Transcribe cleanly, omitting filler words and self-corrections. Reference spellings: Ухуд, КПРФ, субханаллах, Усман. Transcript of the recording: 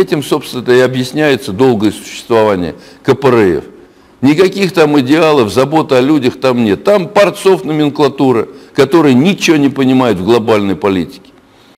Этим, собственно, и объясняется долгое существование КПРФ. Никаких там идеалов, заботы о людях там нет. Там парцов номенклатура, которые ничего не понимают в глобальной политике.